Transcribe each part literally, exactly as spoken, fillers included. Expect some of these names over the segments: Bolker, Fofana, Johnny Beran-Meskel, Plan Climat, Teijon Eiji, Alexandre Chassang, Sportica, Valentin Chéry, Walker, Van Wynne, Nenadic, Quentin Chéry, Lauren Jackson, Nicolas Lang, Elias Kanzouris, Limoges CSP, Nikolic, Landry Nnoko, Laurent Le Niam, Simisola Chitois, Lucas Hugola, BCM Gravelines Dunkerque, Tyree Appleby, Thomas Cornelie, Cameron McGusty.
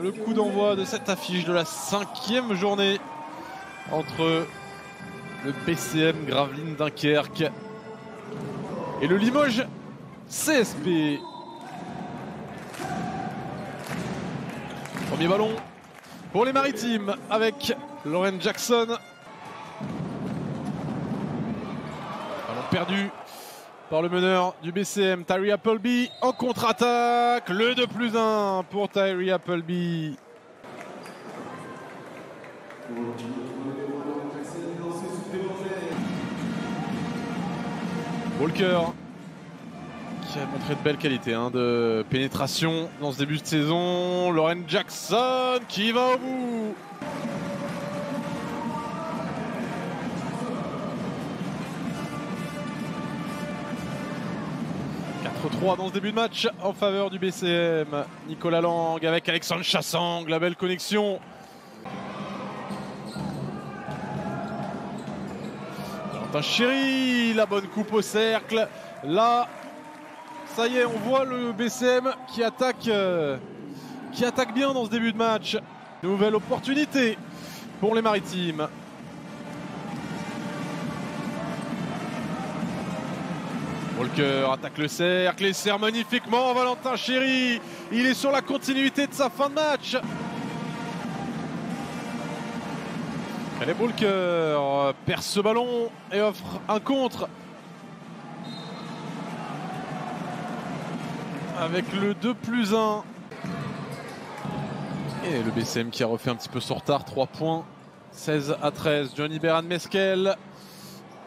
le coup d'envoi de cette affiche de la cinquième journée entre le B C M Gravelines Dunkerque et le Limoges C S P. Premier ballon pour les Maritimes avec Lauren Jackson. Ballon perdu par le meneur du B C M, Tyree Appleby, en contre-attaque. Le deux plus un pour Tyree Appleby. Walker, qui a montré de belles qualités hein, de pénétration dans ce début de saison. Lauren Jackson qui va au bout. quatre trois dans ce début de match en faveur du B C M. Nicolas Lang avec Alexandre Chassang, la belle connexion. Quentin Chéry, la bonne coupe au cercle. Là, ça y est, on voit le B C M qui attaque, euh, qui attaque bien dans ce début de match. Nouvelle opportunité pour les Maritimes. Bolker attaque le cercle et serre magnifiquement Valentin Chéry. Il est sur la continuité de sa fin de match. Allez, Bolker perd ce ballon et offre un contre. Avec le deux plus un. Et le B C M qui a refait un petit peu son retard. trois points, seize à treize. Johnny Beran-Meskel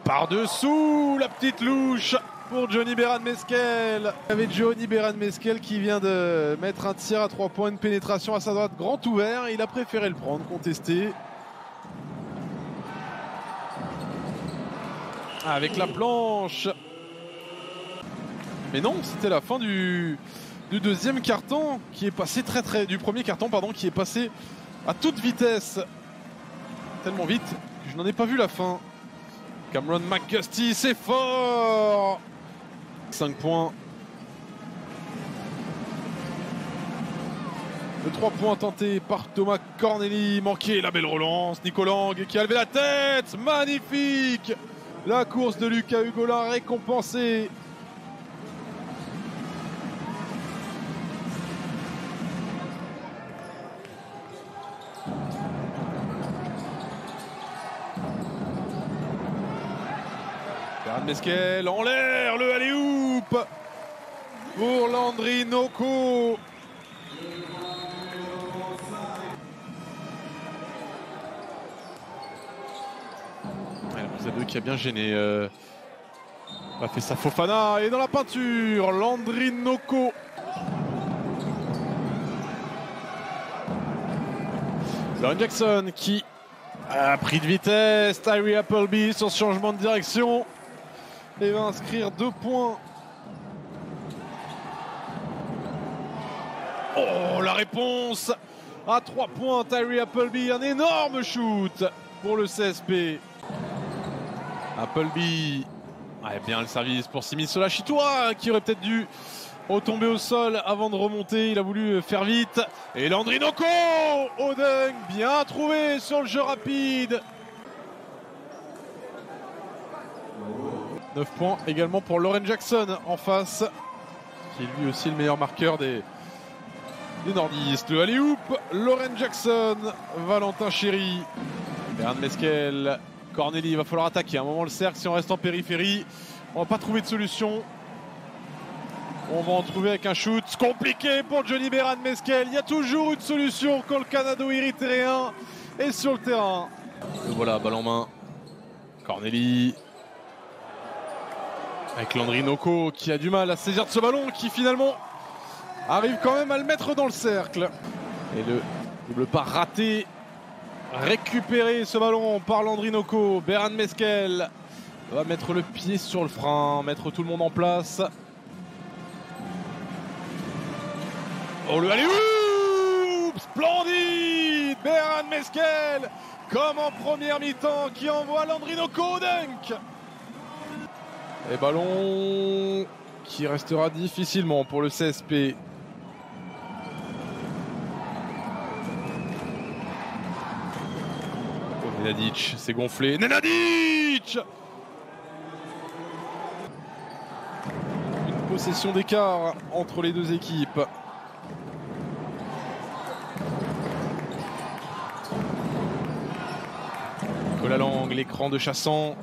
par-dessous, la petite louche pour Johnny Beran-Meskel. Avec Johnny Beran-Meskel qui vient de mettre un tir à trois points, une pénétration à sa droite, grand ouvert. Il a préféré le prendre, contesté. Avec la planche. Mais non, c'était la fin du, du deuxième carton qui est passé très très... Du premier carton, pardon, qui est passé à toute vitesse. Tellement vite que je n'en ai pas vu la fin. Cameron McGusty, c'est fort. cinq points. Le trois points tenté par Thomas Cornelie. Manqué, la belle relance. Nicolas Lang qui a levé la tête. Magnifique. La course de Lucas Hugola récompensée. Beran-Meskel en l'air, le alley-oop pour Landry Nnoko. Qui a bien gêné, euh, a fait sa Fofana et dans la peinture, Landry Nnoko. Lauren Jackson qui a pris de vitesse, Tyree Appleby sur changement de direction et va inscrire deux points. Oh, la réponse à trois points, Tyree Appleby, un énorme shoot pour le C S P. Appleby, ah, bien le service pour Simisola Chitois qui aurait peut-être dû retomber au sol avant de remonter. Il a voulu faire vite. Et Landry Nnoko, Odeng, bien trouvé sur le jeu rapide. neuf points également pour Lauren Jackson en face, qui est lui aussi le meilleur marqueur des, des nordistes. Le alley-oop, Lauren Jackson, Valentin Chéry, Beran-Meskel. Cornelie, il va falloir attaquer à un moment le cercle. Si on reste en périphérie, on va pas trouver de solution. On va en trouver avec un shoot compliqué pour Johnny Beran-Meskel. Il y a toujours une solution quand le Canado-Érythréen est sur le terrain. Et voilà, balle en main. Cornelie. Avec Landry Nnoko qui a du mal à saisir de ce ballon, qui finalement arrive quand même à le mettre dans le cercle. Et le double pas raté. Récupéré ce ballon par Landry Nnoko. Beran-Meskel va mettre le pied sur le frein, mettre tout le monde en place. Oh, le alley-oop splendide, Beran-Meskel comme en première mi-temps qui envoie Landry Nnoko au dunk. Et ballon qui restera difficilement pour le C S P. Nenadic s'est gonflé. Nenadic! Une possession d'écart entre les deux équipes. Nicolas Lang, l'écran de Chassang.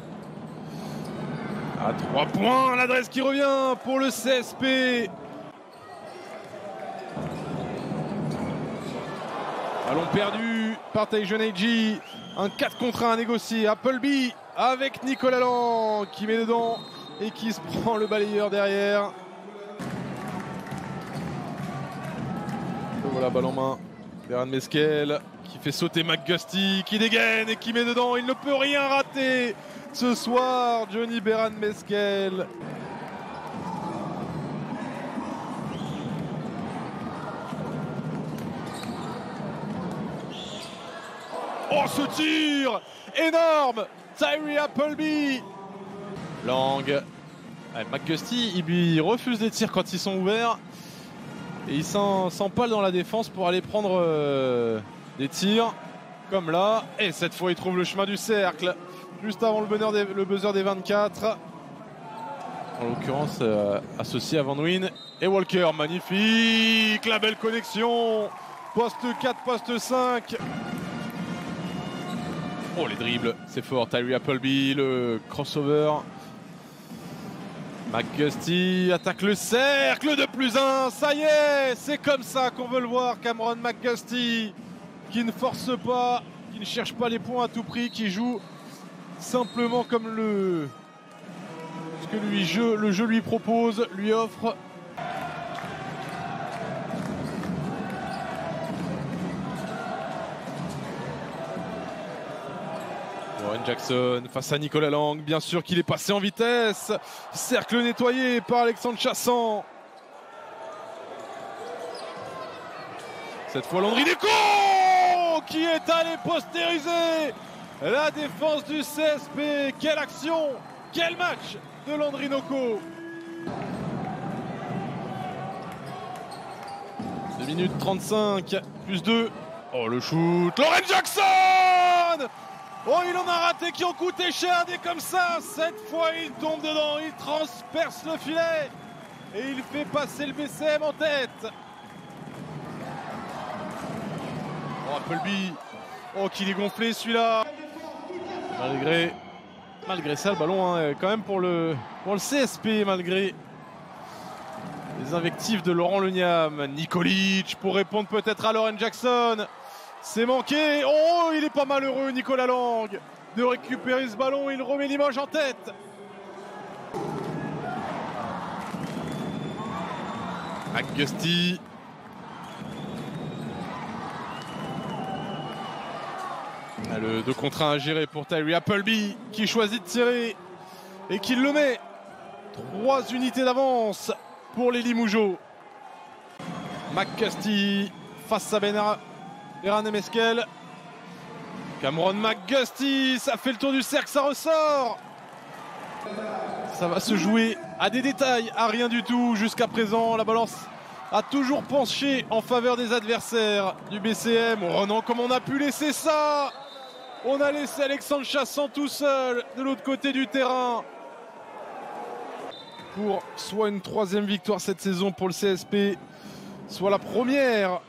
À trois points, l'adresse qui revient pour le C S P. Ballon perdu par Teijon Eiji. Un quatre contre un à négocier. Appleby avec Nicolas Lang qui met dedans et qui se prend le balayeur derrière. Voilà, balle en main. Beran-Meskel qui fait sauter McGusty, qui dégaine et qui met dedans. Il ne peut rien rater ce soir, Johnny Beran-Meskel. Oh, ce tir énorme, Tyree Appleby. Lang, McGusty, il lui refuse les tirs quand ils sont ouverts. Et il s'empale dans la défense pour aller prendre euh, des tirs, comme là. Et cette fois, il trouve le chemin du cercle, juste avant le buzzer des, le buzzer des vingt-quatre. En l'occurrence, euh, associé à Van Wynne et Walker. Magnifique, la belle connexion. Poste quatre, poste cinq. Oh, les dribbles, c'est fort. Tyree Appleby, le crossover. McGusty attaque le cercle de plus un. Ça y est, c'est comme ça qu'on veut le voir. Cameron McGusty qui ne force pas, qui ne cherche pas les points à tout prix, qui joue simplement comme le ce que lui jeu, le jeu lui propose, lui offre. Lauren Jackson face à Nicolas Lang, bien sûr qu'il est passé en vitesse. Cercle nettoyé par Alexandre Chassang. Cette fois Landry Nnoko qui est allé postériser la défense du C S P. Quelle action, quel match de Landry Nnoko. deux minutes trente-cinq, plus deux. Oh, le shoot, Lauren Jackson. Oh, il en a raté qui ont coûté cher, des comme ça. Cette fois, il tombe dedans, il transperce le filet. Et il fait passer le B C M en tête. Oh, Appleby. Oh, qu'il est gonflé celui-là. Malgré, malgré ça, le ballon, hein, quand même pour le, pour le C S P, malgré les invectives de Laurent Le Niam. Nikolic pour répondre peut-être à Lauren Jackson. C'est manqué. Oh, il est pas malheureux, Nicolas Lang, de récupérer ce ballon. Il remet Limoges en tête. McGusty. Le deux contre un à gérer pour Tyree Appleby qui choisit de tirer et qui le met. Trois unités d'avance pour les Limoges. McGusty face à Beran-Meskel. Cameron McGusty, ça fait le tour du cercle, ça ressort. Ça va se jouer à des détails, à rien du tout. Jusqu'à présent, la balance a toujours penché en faveur des adversaires du B C M. Oh non, comme on a pu laisser ça! On a laissé Alexandre Chassang tout seul de l'autre côté du terrain. Pour soit une troisième victoire cette saison pour le C S P, soit la première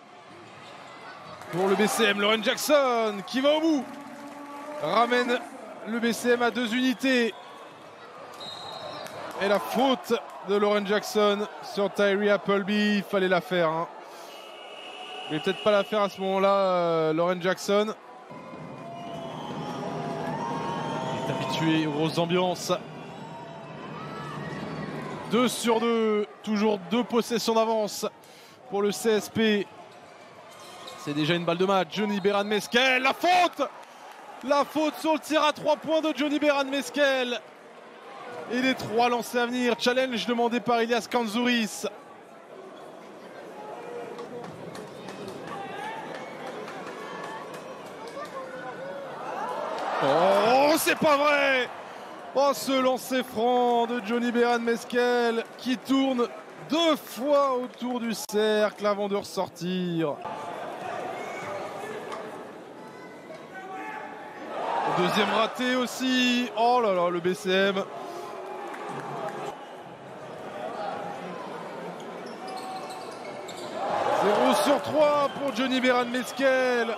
pour le B C M. Lauren Jackson qui va au bout, ramène le B C M à deux unités. Et la faute de Lauren Jackson sur Tyree Appleby, il fallait la faire. Hein. Mais peut-être pas la faire à ce moment-là, euh, Lauren Jackson. Habitué aux grosses ambiances. deux sur deux, toujours deux possessions d'avance pour le C S P. C'est déjà une balle de match. Johnny Beran-Meskel, la faute la faute sur le tir à trois points de Johnny Beran-Meskel. Et les trois lancers à venir, challenge demandé par Elias Kanzouris. Oh, c'est pas vrai! Oh, ce lancer franc de Johnny Beran-Meskel qui tourne deux fois autour du cercle avant de ressortir. Deuxième raté aussi. Oh là là, le B C M. zéro sur trois pour Johnny Beran-Meskel.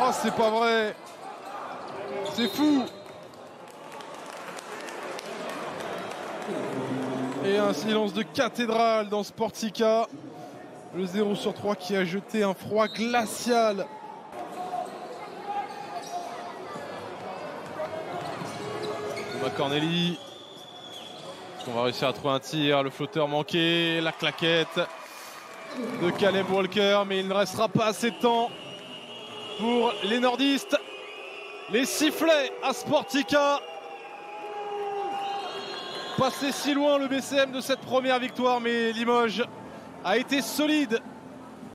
Oh, c'est pas vrai. C'est fou. Et un silence de cathédrale dans Sportica. Le zéro sur trois qui a jeté un froid glacial. Thomas Cornelie. On va réussir à trouver un tir. Le flotteur manqué. La claquette de Caleb Walker. Mais il ne restera pas assez de temps pour les nordistes. Les sifflets à Sportica. Passé si loin le B C M de cette première victoire. Mais Limoges a été solide.